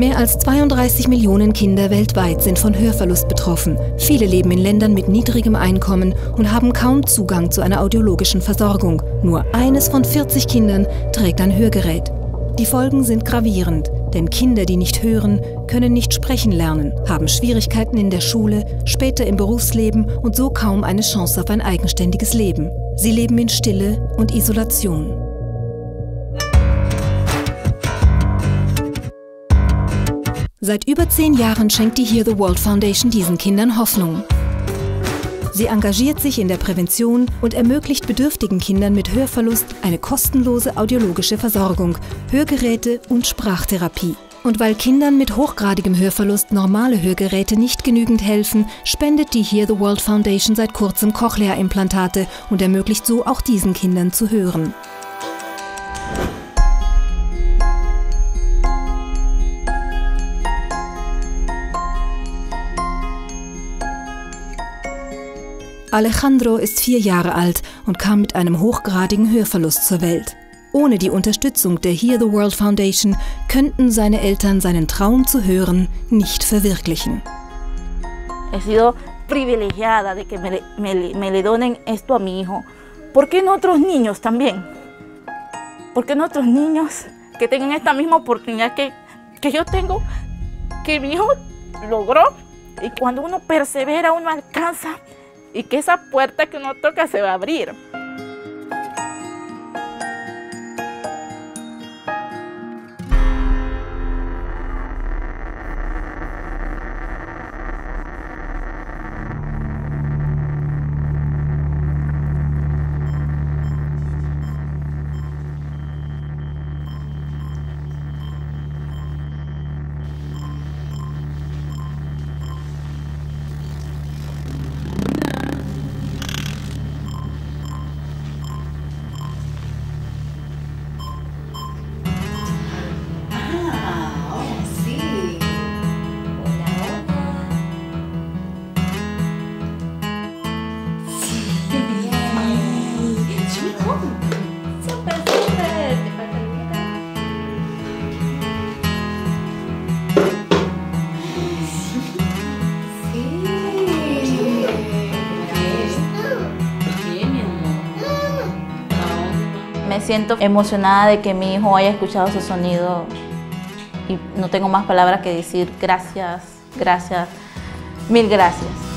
Mehr als 32 Millionen Kinder weltweit sind von Hörverlust betroffen. Viele leben in Ländern mit niedrigem Einkommen und haben kaum Zugang zu einer audiologischen Versorgung. Nur eines von 40 Kindern trägt ein Hörgerät. Die Folgen sind gravierend, denn Kinder, die nicht hören, können nicht sprechen lernen, haben Schwierigkeiten in der Schule, später im Berufsleben und so kaum eine Chance auf ein eigenständiges Leben. Sie leben in Stille und Isolation. Seit über 10 Jahren schenkt die Hear the World Foundation diesen Kindern Hoffnung. Sie engagiert sich in der Prävention und ermöglicht bedürftigen Kindern mit Hörverlust eine kostenlose audiologische Versorgung, Hörgeräte und Sprachtherapie. Und weil Kindern mit hochgradigem Hörverlust normale Hörgeräte nicht genügend helfen, spendet die Hear the World Foundation seit kurzem Cochlea-Implantate und ermöglicht so auch diesen Kindern zu hören. Alejandro ist 4 Jahre alt und kam mit einem hochgradigen Hörverlust zur Welt. Ohne die Unterstützung der Hear the World Foundation könnten seine Eltern seinen Traum zu hören nicht verwirklichen. He sido privilegiada de que me le donen esto a mi hijo. ¿Por qué no otros niños también? ¿Por qué no otros niños que tengan esta misma oportunidad que yo tengo, que mi hijo logró? Y cuando uno persevera, uno alcanza. Y que esa puerta que uno toca se va a abrir. Me siento emocionada de que mi hijo haya escuchado su sonido y no tengo más palabras que decir gracias, gracias, mil gracias.